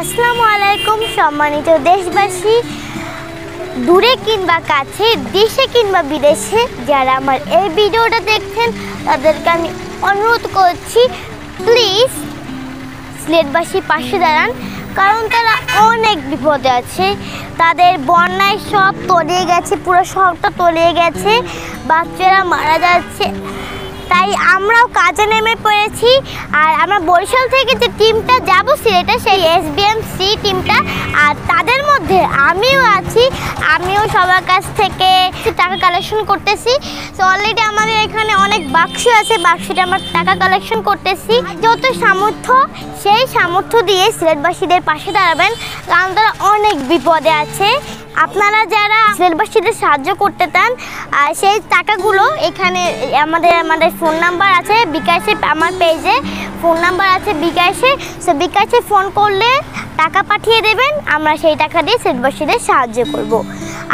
আসসালামু আলাইকুম সম্মানিত দেশবাসী, দূরে কিংবা কাছে, দেশে কিংবা বিদেশে যারা আমার এই ভিডিওটা দেখছেন তাদেরকে আমি অনুরোধ করছি, প্লিজ সিলেটবাসী পাশে দাঁড়ান, কারণ তারা অনেক বিপদে আছে। তাদের বন্যায় সব তলিয়ে গেছে, পুরো শহরটা তলিয়ে গেছে, বাচ্চারা মারা যাচ্ছে। তাই আমরাও কাজে নেমে পড়েছি। আর আমরা বরিশাল থেকে যে টিমটা যাব সিলেটে, সেই SBMC টিমটা, আর তাদের মধ্যে আমিও আছি। আমিও সবার কাছ থেকে টাকা কালেকশন করতেছি। তো অলরেডি আমাদের এখানে অনেক বাক্স আছে, বাক্সটা আমরা টাকা কালেকশন করতেছি। যত সামর্থ্য সেই সামর্থ্য দিয়ে সিলেটবাসীদের পাশে দাঁড়াবেন, কারণ তারা অনেক বিপদে আছে। আপনারা যারা সিলেটবাসীদের সাহায্য করতে চান, সেই টাকাগুলো এখানে আমাদের আমাদের ফোন নাম্বার আছে বিকাশে, আমার পেজে ফোন নাম্বার আছে বিকাশে। সো বিকাশে ফোন করলে টাকা পাঠিয়ে দেবেন, আমরা সেই টাকা দিয়ে সিলেটবাসীদের সাহায্য করব।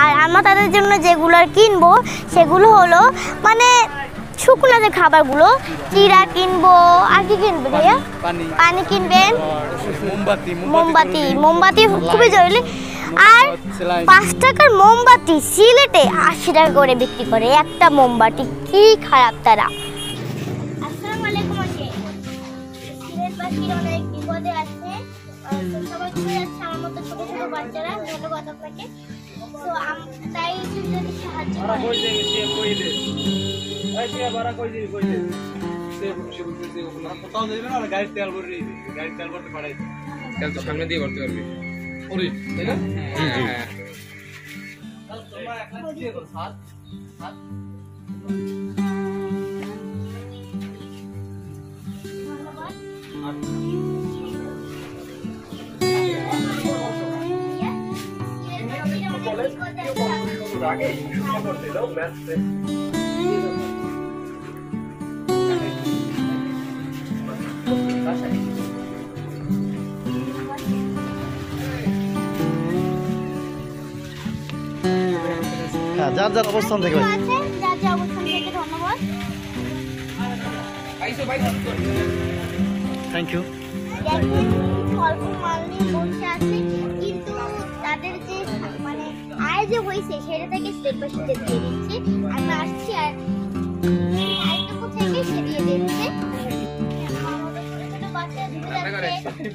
আর আমরা তাদের জন্য যেগুলো কিনবো সেগুলো হলো মানে শুকনো যে খাবারগুলো, চিরা কিনবো। আর কি কিনবে ভাইয়া? পানি কিনবেন, মোমবাতি। মোমবাতি খুবই জরুরি। আর 5 টাকার মোমবাতি সিলেটে 80 টাকা করে বিক্রি করে একটা মোমবাতি, কি খারাপ তারা। আসসালামু আলাইকুম, সিলেটবাসীরা অনেক বিপদে আছে, সবাই ঘুরে যাচ্ছে, আমার মতো ছোটো ছোটো বাচ্চারা। ধন্যবাদ আপনাকে। তো তাই যদি সাহায্য সামনে দিয়ে করতে পারবে। যার যার অবস্থান থেকে ধন্যবাদ। Thank you. কিন্তু তাদের যে মানে আয় যে হয়েছে সেটা থেকে স্টেটবাসীকে দিয়ে দিচ্ছে। আমরা আসছি আর আয়টুকু থেকে সে দিয়ে দিচ্ছে। সাহায্য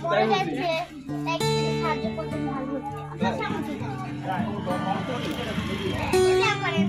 করতে ভালো হচ্ছে আপনার সামনে।